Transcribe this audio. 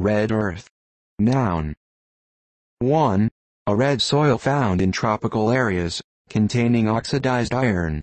Red earth. Noun. 1. A red soil found in tropical areas, containing oxidized iron.